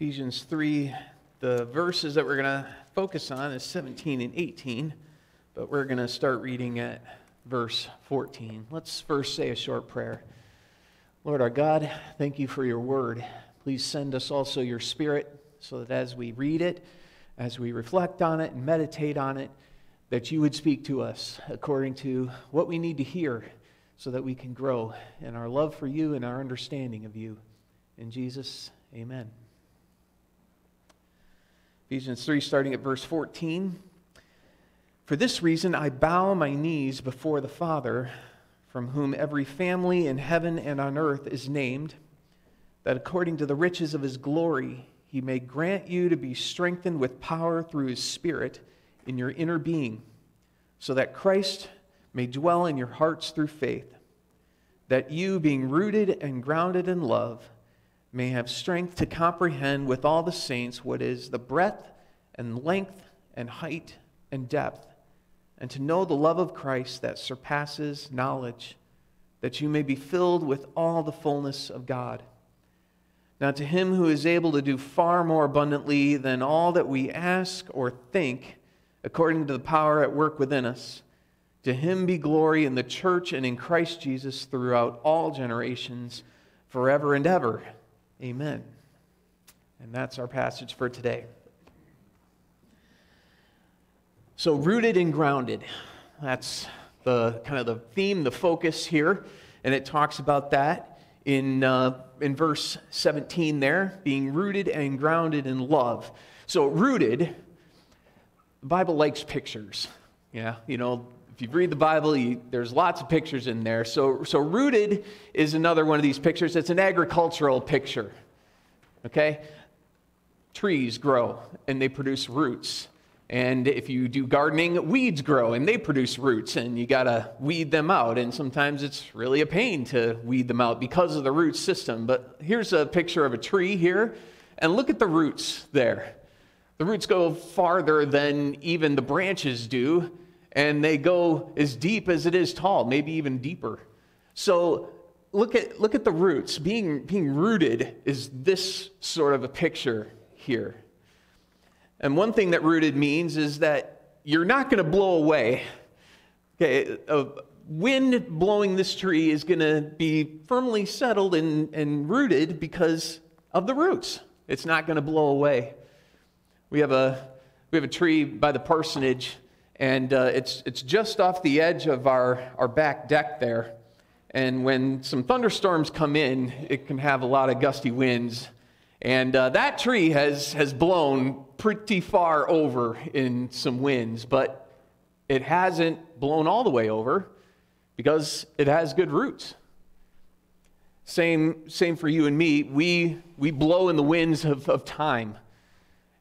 Ephesians 3, the verses that we're going to focus on is 17 and 18, but we're going to start reading at verse 14. Let's first say a short prayer. Lord our God, thank you for your word. Please send us also your Spirit so that as we read it, as we reflect on it and meditate on it, that you would speak to us according to what we need to hear so that we can grow in our love for you and our understanding of you. In Jesus, amen. Ephesians 3, starting at verse 14. For this reason I bow my knees before the Father, from whom every family in heaven and on earth is named, that according to the riches of his glory he may grant you to be strengthened with power through his Spirit in your inner being, so that Christ may dwell in your hearts through faith, that you, being rooted and grounded in love, may have strength to comprehend with all the saints what is the breadth and length and height and depth, and to know the love of Christ that surpasses knowledge, that you may be filled with all the fullness of God. Now to him who is able to do far more abundantly than all that we ask or think, according to the power at work within us, to him be glory in the church and in Christ Jesus throughout all generations, forever and ever. Amen. And that's our passage for today. So rooted and grounded, that's the kind of the theme, the focus here, and it talks about that in verse 17 there, being rooted and grounded in love. So rooted, the Bible likes pictures. Yeah, you know, if you read the Bible, there's lots of pictures in there. So rooted is another one of these pictures. It's an agricultural picture, okay? Trees grow, and they produce roots. And if you do gardening, weeds grow, and they produce roots, and you got to weed them out. And sometimes it's really a pain to weed them out because of the root system. But here's a picture of a tree here, and look at the roots there. The roots go farther than even the branches do. And they go as deep as it is tall, maybe even deeper. So look at the roots. Being rooted is this sort of a picture here. And one thing that rooted means is that you're not going to blow away. Okay, wind blowing this tree is going to be firmly settled and rooted because of the roots. It's not going to blow away. We have a tree by the parsonage. And it's just off the edge of our back deck there. And when some thunderstorms come in, it can have a lot of gusty winds. And that tree has blown pretty far over in some winds, but it hasn't blown all the way over because it has good roots. Same for you and me. We blow in the winds of time.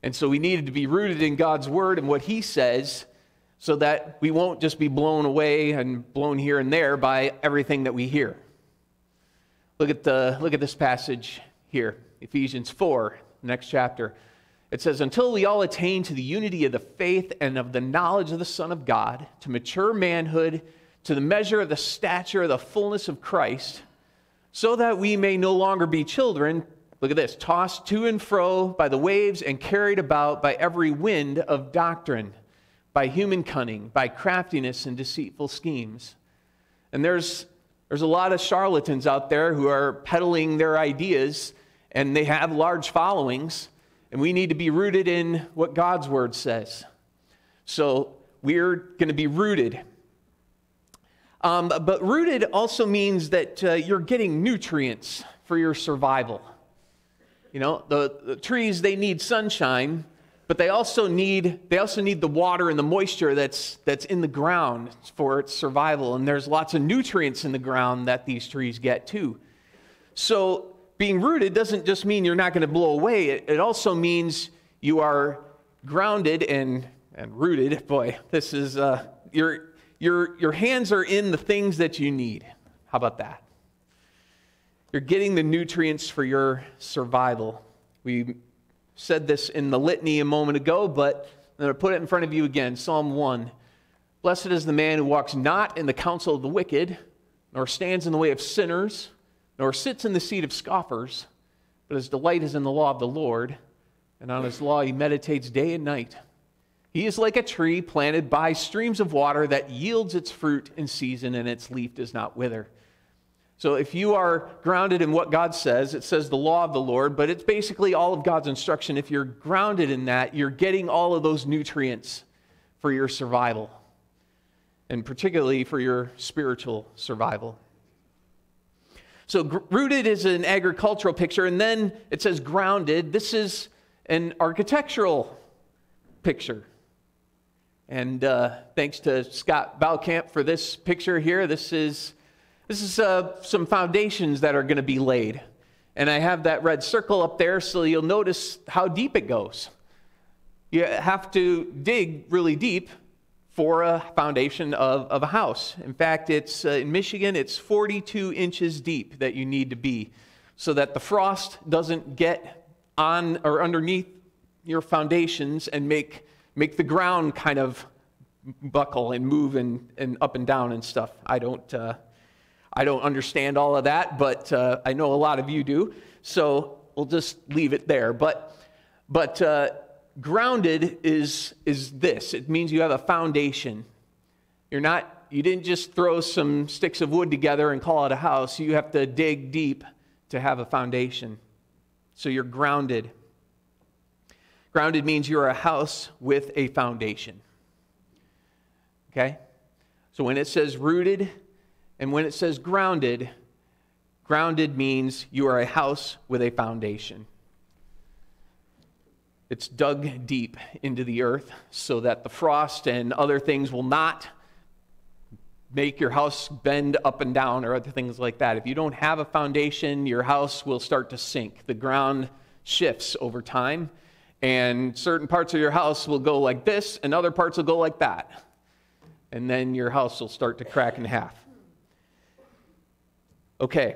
And so we needed to be rooted in God's word and what he says, so that we won't just be blown away and blown here and there by everything that we hear. Look at this passage here, Ephesians 4, next chapter. It says, until we all attain to the unity of the faith and of the knowledge of the Son of God, to mature manhood, to the measure of the stature of the fullness of Christ, so that we may no longer be children, look at this, tossed to and fro by the waves and carried about by every wind of doctrine, by human cunning, by craftiness and deceitful schemes. And there's a lot of charlatans out there who are peddling their ideas, and they have large followings, and we need to be rooted in what God's word says. So we're going to be rooted. But rooted also means that you're getting nutrients for your survival. You know, the trees, they need sunshine, but they also need the water and the moisture that's in the ground for its survival. And there's lots of nutrients in the ground that these trees get too. So being rooted doesn't just mean you're not going to blow away. It also means you are grounded and rooted. Boy, this is your hands are in the things that you need. How about that? You're getting the nutrients for your survival. We said this in the litany a moment ago, but I'm going to put it in front of you again. Psalm 1. Blessed is the man who walks not in the counsel of the wicked, nor stands in the way of sinners, nor sits in the seat of scoffers, but his delight is in the law of the Lord, and on his law he meditates day and night. He is like a tree planted by streams of water that yields its fruit in season, and its leaf does not wither. So if you are grounded in what God says, it says the law of the Lord, but it's basically all of God's instruction. If you're grounded in that, you're getting all of those nutrients for your survival, and particularly for your spiritual survival. So rooted is an agricultural picture, and then it says grounded. This is an architectural picture. And thanks to Scott Baukamp for this picture here. This is some foundations that are going to be laid. And I have that red circle up there, so you'll notice how deep it goes. You have to dig really deep for a foundation of a house. In fact, it's in Michigan, it's 42 inches deep that you need to be so that the frost doesn't get on or underneath your foundations and make the ground kind of buckle and move and up and down and stuff. I don't understand all of that, but I know a lot of you do, so we'll just leave it there. But grounded is this. It means you have a foundation. You didn't just throw some sticks of wood together and call it a house. You have to dig deep to have a foundation. So you're grounded. Grounded means you're a house with a foundation. Okay? So when it says rooted and when it says grounded, grounded means you are a house with a foundation. It's dug deep into the earth so that the frost and other things will not make your house bend up and down or other things like that. If you don't have a foundation, your house will start to sink. The ground shifts over time. And certain parts of your house will go like this, and other parts will go like that. And then your house will start to crack in half. Okay.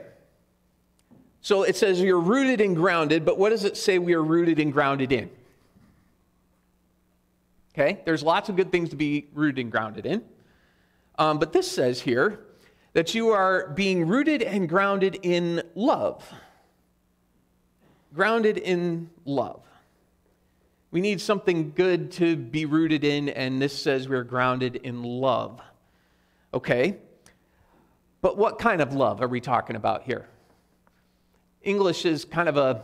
So it says you're rooted and grounded, but what does it say we are rooted and grounded in? Okay, there's lots of good things to be rooted and grounded in. But this says here that you are being rooted and grounded in love. Grounded in love. We need something good to be rooted in, and this says we're grounded in love. Okay, but what kind of love are we talking about here? English is kind of a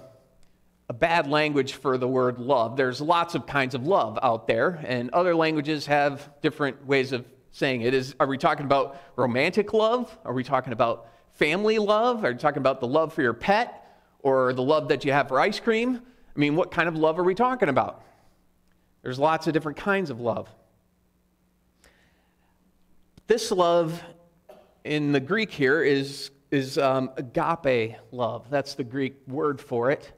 bad language for the word love. There's lots of kinds of love out there, and other languages have different ways of saying it. Are we talking about romantic love? Are we talking about family love? Are you talking about the love for your pet or the love that you have for ice cream? I mean, what kind of love are we talking about? There's lots of different kinds of love. This love in the Greek here is agape love. That's the Greek word for it.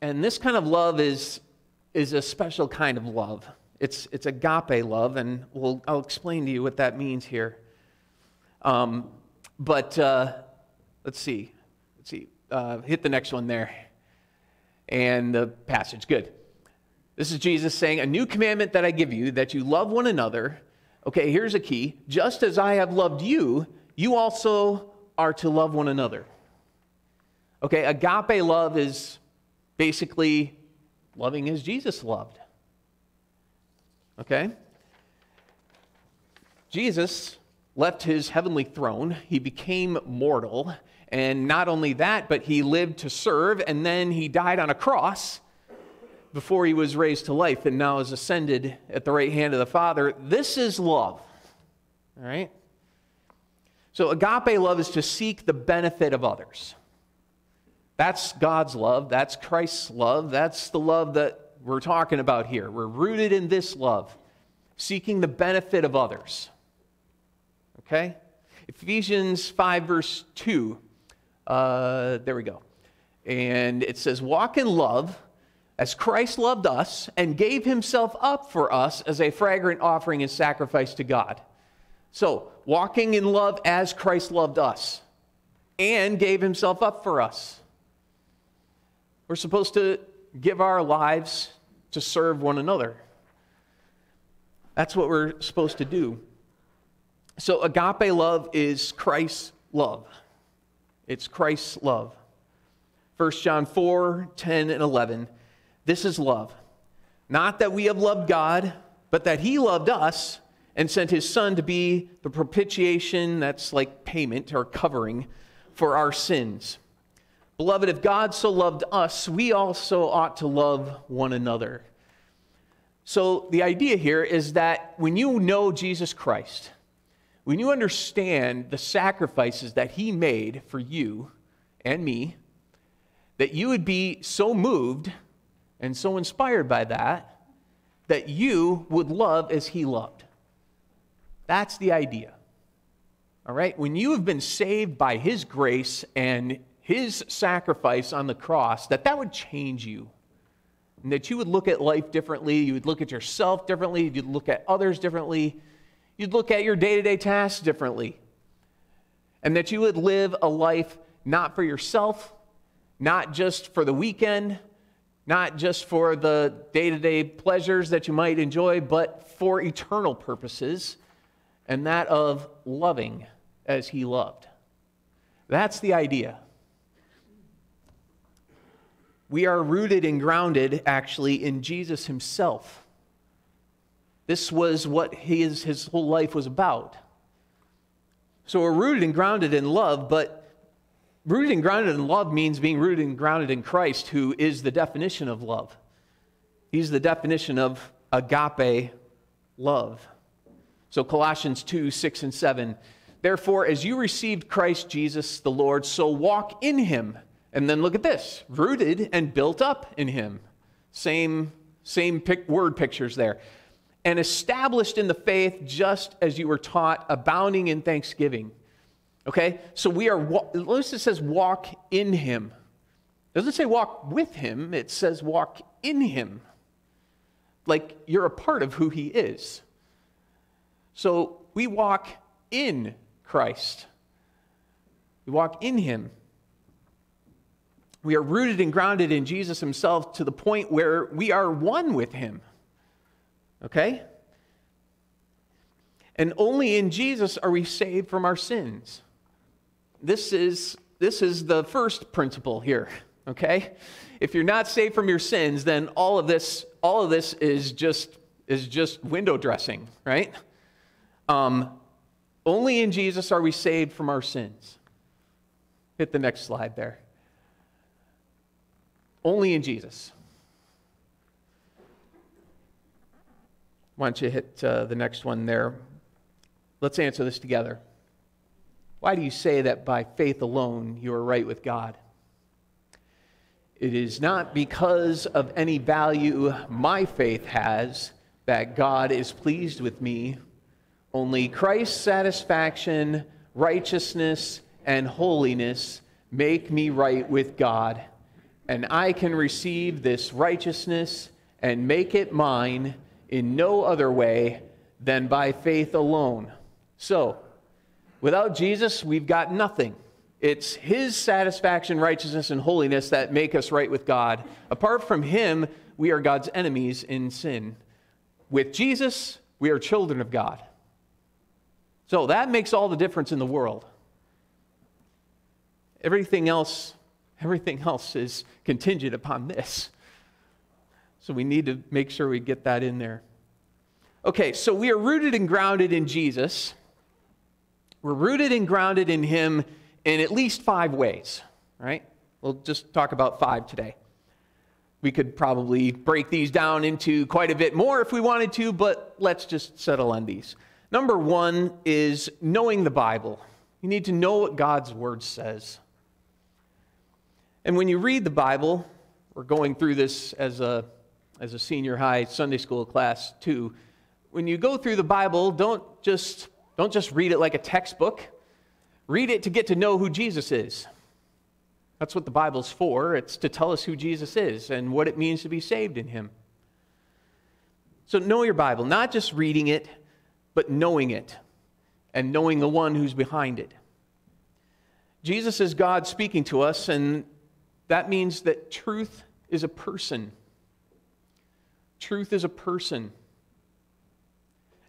And this kind of love is a special kind of love. It's agape love, and I'll explain to you what that means here. Let's see, hit the next one there. And the passage, good. This is Jesus saying, a new commandment that I give you, that you love one another. Okay, here's a key. Just as I have loved you, you also are to love one another. Okay, agape love is basically loving as Jesus loved. Okay? Jesus left his heavenly throne. He became mortal. And not only that, but he lived to serve, and then he died on a cross before he was raised to life and now is ascended at the right hand of the Father. This is love, all right? So agape love is to seek the benefit of others. That's God's love. That's Christ's love. That's the love that we're talking about here. We're rooted in this love, seeking the benefit of others, okay? Ephesians 5, verse 2. There we go. And it says, walk in love as Christ loved us and gave himself up for us as a fragrant offering and sacrifice to God. So, walking in love as Christ loved us and gave himself up for us. We're supposed to give our lives to serve one another. That's what we're supposed to do. So agape love is Christ's love. It's Christ's love. 1 John 4:10 and 11 This is love. Not that we have loved God, but that he loved us and sent his son to be the propitiation, that's like payment or covering for our sins. Beloved, if God so loved us, we also ought to love one another. So the idea here is that when you know Jesus Christ, when you understand the sacrifices that he made for you and me, that you would be so moved and so inspired by that, that you would love as he loved. That's the idea. All right? When you have been saved by his grace and his sacrifice on the cross, that would change you. And that you would look at life differently, you would look at yourself differently, you'd look at others differently, you'd look at your day-to-day tasks differently. And that you would live a life not for yourself, not just for the weekend, not just for the day-to-day pleasures that you might enjoy, but for eternal purposes, and that of loving as he loved. That's the idea. We are rooted and grounded, actually, in Jesus himself. This was what his whole life was about. So we're rooted and grounded in love, but rooted and grounded in love means being rooted and grounded in Christ, who is the definition of love. He's the definition of agape love. So Colossians 2:6-7, therefore, as you received Christ Jesus the Lord, so walk in him. And then look at this, rooted and built up in him. Same word pictures there. And established in the faith just as you were taught, abounding in thanksgiving. Okay, so we are, notice it says walk in him. It doesn't say walk with him, it says walk in him. Like you're a part of who he is. So we walk in Christ. We walk in him. We are rooted and grounded in Jesus himself to the point where we are one with him. Okay? And only in Jesus are we saved from our sins. This is the first principle here, okay? If you're not saved from your sins, then all of this is just window dressing, right? Only in Jesus are we saved from our sins. Hit the next slide there. Only in Jesus. Why don't you hit the next one there? Let's answer this together. Why do you say that by faith alone you are right with God? It is not because of any value my faith has that God is pleased with me. Only Christ's satisfaction, righteousness, and holiness make me right with God. And I can receive this righteousness and make it mine in no other way than by faith alone. So, without Jesus, we've got nothing. It's his satisfaction, righteousness, and holiness that make us right with God. Apart from him, we are God's enemies in sin. With Jesus, we are children of God. So that makes all the difference in the world. Everything else is contingent upon this. So we need to make sure we get that in there. Okay, so we are rooted and grounded in Jesus. We're rooted and grounded in him in at least 5 ways, right? We'll just talk about 5 today. We could probably break these down into quite a bit more if we wanted to, but let's just settle on these. Number 1 is knowing the Bible. You need to know what God's word says. And when you read the Bible, we're going through this as a senior high Sunday school class too. When you go through the Bible, don't just read it like a textbook. Read it to get to know who Jesus is. That's what the Bible's for. It's to tell us who Jesus is and what it means to be saved in him. So know your Bible, not just reading it, but knowing it and knowing the one who's behind it. Jesus is God speaking to us, and that means that truth is a person. Truth is a person.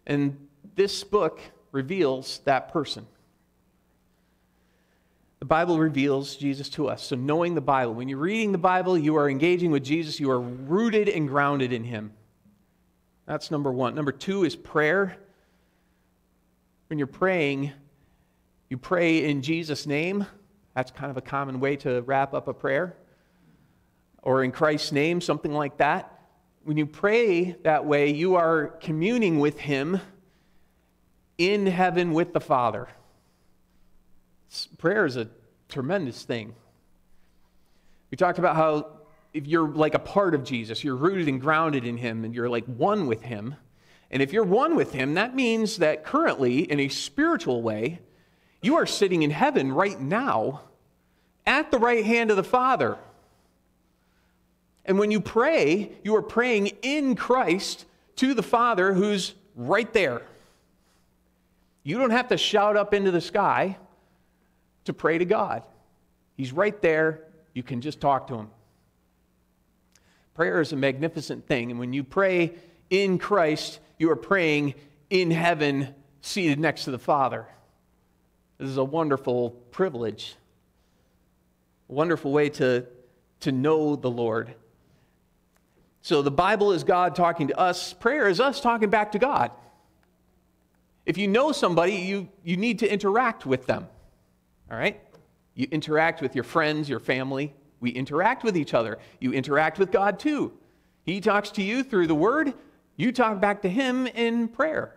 And this book reveals that person. The Bible reveals Jesus to us. So knowing the Bible, when you're reading the Bible, you are engaging with Jesus. You are rooted and grounded in him. That's number one. Number two is prayer. When you're praying, you pray in Jesus' name. That's kind of a common way to wrap up a prayer. Or in Christ's name, something like that. When you pray that way, you are communing with him in heaven with the Father. Prayer is a tremendous thing. We talked about how if you're like a part of Jesus, you're rooted and grounded in him, and you're like one with him. And if you're one with him, that means that currently, in a spiritual way, you are sitting in heaven right now at the right hand of the Father. And when you pray, you are praying in Christ to the Father who's right there. You don't have to shout up into the sky to pray to God. He's right there. You can just talk to him. Prayer is a magnificent thing. And when you pray in Christ, you are praying in heaven, seated next to the Father. This is a wonderful privilege. A wonderful way to know the Lord. So the Bible is God talking to us. Prayer is us talking back to God. If you know somebody, you need to interact with them. All right? You interact with your friends, your family. We interact with each other. You interact with God too. He talks to you through the Word. You talk back to him in prayer.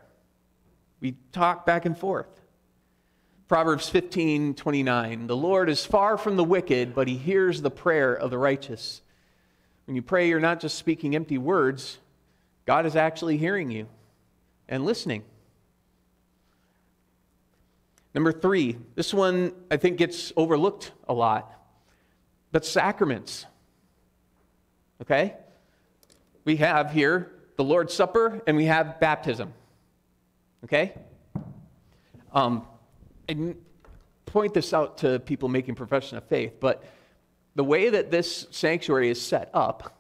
We talk back and forth. Proverbs 15:29. The Lord is far from the wicked, but he hears the prayer of the righteous. When you pray, you're not just speaking empty words. God is actually hearing you and listening. Number three, this one I think gets overlooked a lot, but sacraments. Okay? We have here the Lord's Supper and we have baptism. Okay? I point this out to people making profession of faith, but the way that this sanctuary is set up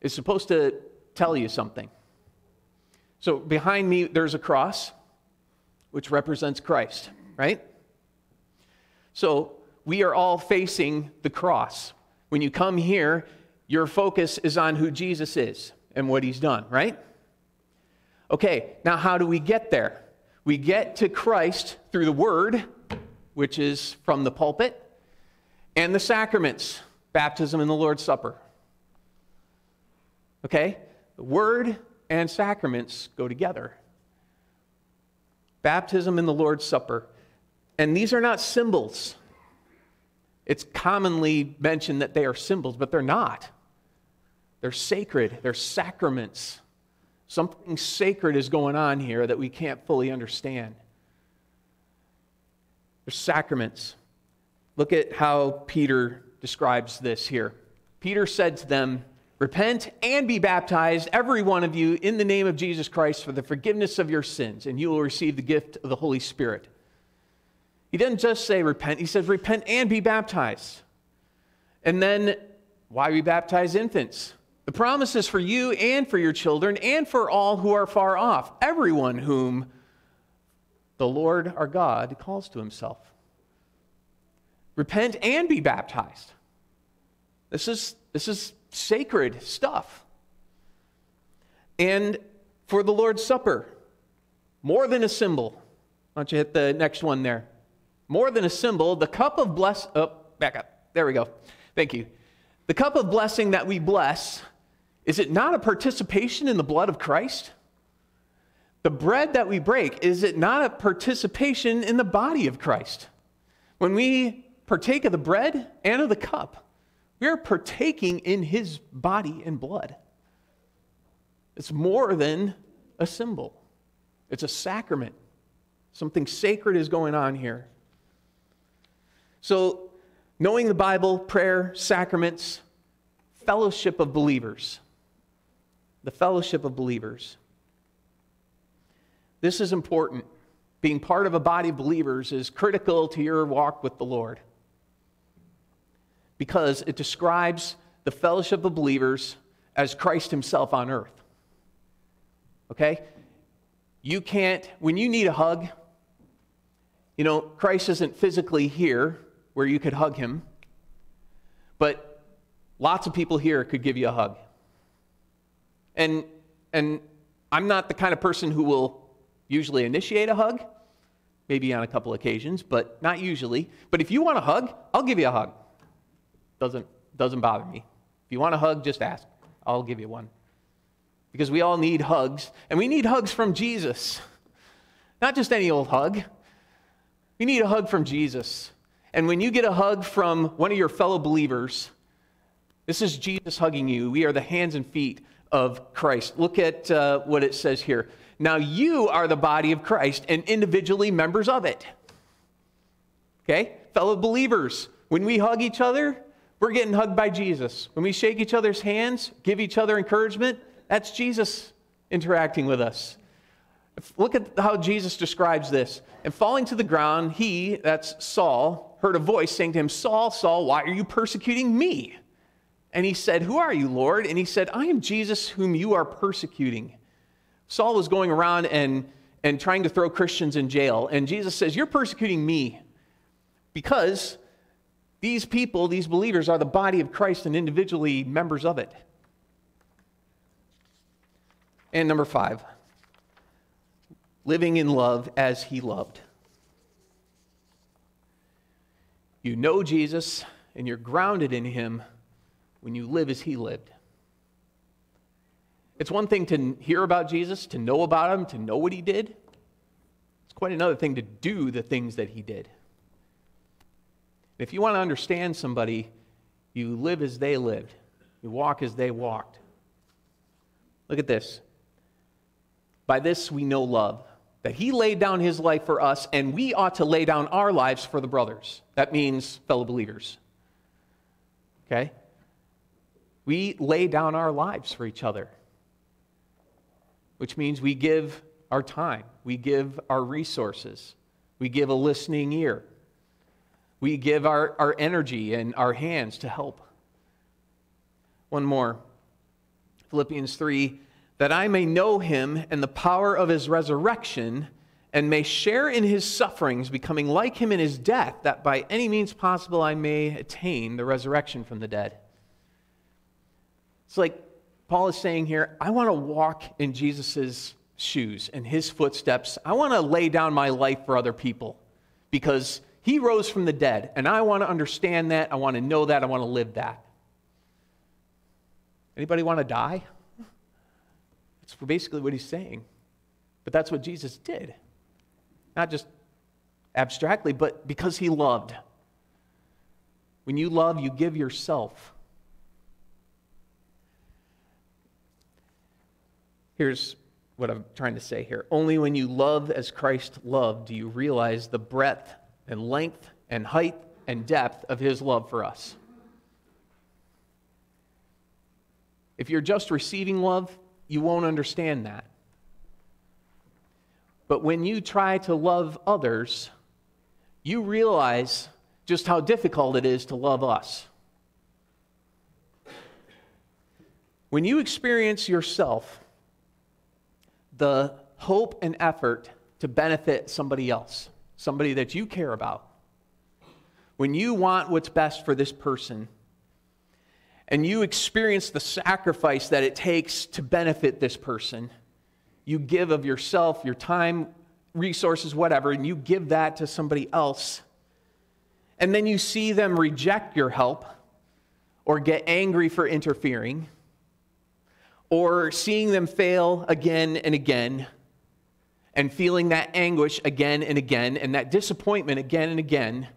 is supposed to tell you something. So behind me, there's a cross, which represents Christ, right? So we are all facing the cross. When you come here, your focus is on who Jesus is and what he's done, right? Okay, now how do we get there? We get to Christ through the Word, which is from the pulpit, and the sacraments, baptism and the Lord's Supper. Okay? The Word and sacraments go together. Baptism and the Lord's Supper. And these are not symbols. It's commonly mentioned that they are symbols, but they're not. They're sacred. They're sacraments. Something sacred is going on here that we can't fully understand. They're sacraments. Look at how Peter describes this here. Peter said to them, "Repent and be baptized, every one of you, in the name of Jesus Christ for the forgiveness of your sins, and you will receive the gift of the Holy Spirit." He doesn't just say repent. He says repent and be baptized. And then, why we baptize infants? The promise is for you and for your children and for all who are far off, everyone whom the Lord our God calls to himself. Repent and be baptized. This is sacred stuff. And for the Lord's Supper, more than a symbol. Why don't you hit the next one there? More than a symbol, the cup of blessing. Oh, back up. There we go. Thank you. The cup of blessing that we bless, is it not a participation in the blood of Christ? The bread that we break, is it not a participation in the body of Christ? When we partake of the bread and of the cup, we are partaking in his body and blood. It's more than a symbol. It's a sacrament. Something sacred is going on here. So, knowing the Bible, prayer, sacraments, fellowship of believers. The fellowship of believers. This is important. Being part of a body of believers is critical to your walk with the Lord, because it describes the fellowship of believers as Christ himself on earth. Okay? You can't, when you need a hug, you know, Christ isn't physically here where you could hug him, but lots of people here could give you a hug. And I'm not the kind of person who will usually initiate a hug, maybe on a couple occasions, but not usually. But if you want a hug, I'll give you a hug. Doesn't bother me. If you want a hug, just ask. I'll give you one. Because we all need hugs, and we need hugs from Jesus. Not just any old hug. We need a hug from Jesus. And when you get a hug from one of your fellow believers, this is Jesus hugging you. We are the hands and feet of Christ. Look at what it says here. Now you are the body of Christ and individually members of it. Okay? Fellow believers, when we hug each other, we're getting hugged by Jesus. When we shake each other's hands, give each other encouragement, that's Jesus interacting with us. Look at how Jesus describes this. And falling to the ground, he, that's Saul, heard a voice saying to him, Saul, Saul, why are you persecuting me? And he said, who are you, Lord? And he said, I am Jesus whom you are persecuting. Saul was going around and trying to throw Christians in jail. And Jesus says, you're persecuting me because these people, these believers, are the body of Christ and individually members of it. And number 5, living in love as he loved. You know Jesus and you're grounded in him when you live as he lived. It's one thing to hear about Jesus, to know about him, to know what he did. It's quite another thing to do the things that he did. If you want to understand somebody, you live as they lived. You walk as they walked. Look at this. By this we know love, that he laid down his life for us, and we ought to lay down our lives for the brothers. That means fellow believers. Okay? We lay down our lives for each other, which means we give our time, we give our resources, we give a listening ear, we give our energy and our hands to help. One more, Philippians 3, that I may know him and the power of his resurrection and may share in his sufferings, becoming like him in his death, that by any means possible I may attain the resurrection from the dead. It's like Paul is saying here, I want to walk in Jesus' shoes and his footsteps. I want to lay down my life for other people because he rose from the dead, and I want to understand that. I want to know that. I want to live that. Anybody want to die? That's basically what he's saying. But that's what Jesus did. Not just abstractly, but because he loved. When you love, you give yourself. Here's what I'm trying to say here. Only when you love as Christ loved do you realize the breadth and length and height and depth of his love for us. If you're just receiving love, you won't understand that. But when you try to love others, you realize just how difficult it is to love us. When you experience yourself, the hope and effort to benefit somebody else, somebody that you care about. When you want what's best for this person, and you experience the sacrifice that it takes to benefit this person, you give of yourself, your time, resources, whatever, and you give that to somebody else, and then you see them reject your help or get angry for interfering, or seeing them fail again and again, and feeling that anguish again and again, and that disappointment again and again,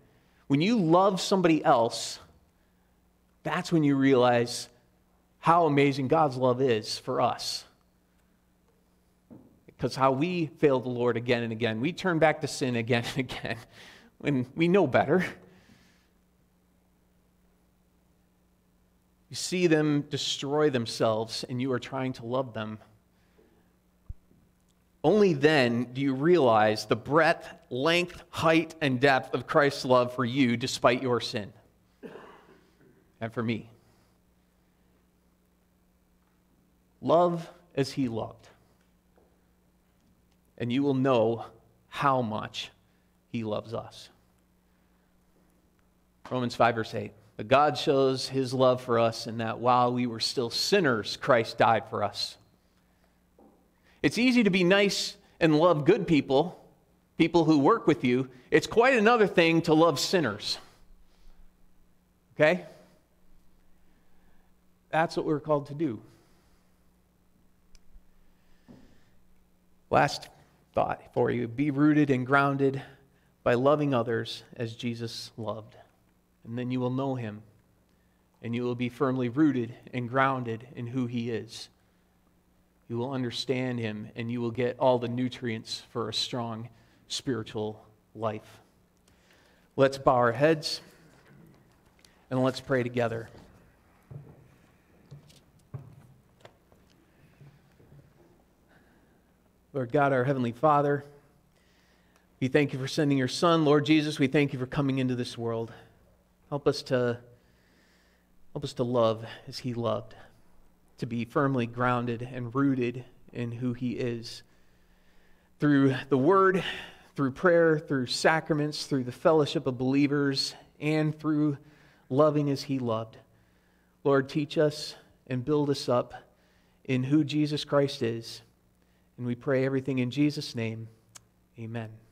when you love somebody else, that's when you realize how amazing God's love is for us. Because how we fail the Lord again and again, we turn back to sin again and again, when we know better. You see them destroy themselves, and you are trying to love them. Only then do you realize the breadth, length, height, and depth of Christ's love for you despite your sin and for me. Love as he loved, and you will know how much he loves us. Romans 5 verse 8. But God shows his love for us in that while we were still sinners, Christ died for us. It's easy to be nice and love good people, people who work with you. It's quite another thing to love sinners. Okay? That's what we're called to do. Last thought for you. Be rooted and grounded by loving others as Jesus loved. And then you will know him, and you will be firmly rooted and grounded in who he is. You will understand him, and you will get all the nutrients for a strong spiritual life. Let's bow our heads, and let's pray together. Lord God, our Heavenly Father, we thank you for sending your Son. Lord Jesus, we thank you for coming into this world. Help us to love as he loved, to be firmly grounded and rooted in who he is. Through the word, through prayer, through sacraments, through the fellowship of believers, and through loving as he loved. Lord, teach us and build us up in who Jesus Christ is. And we pray everything in Jesus' name. Amen.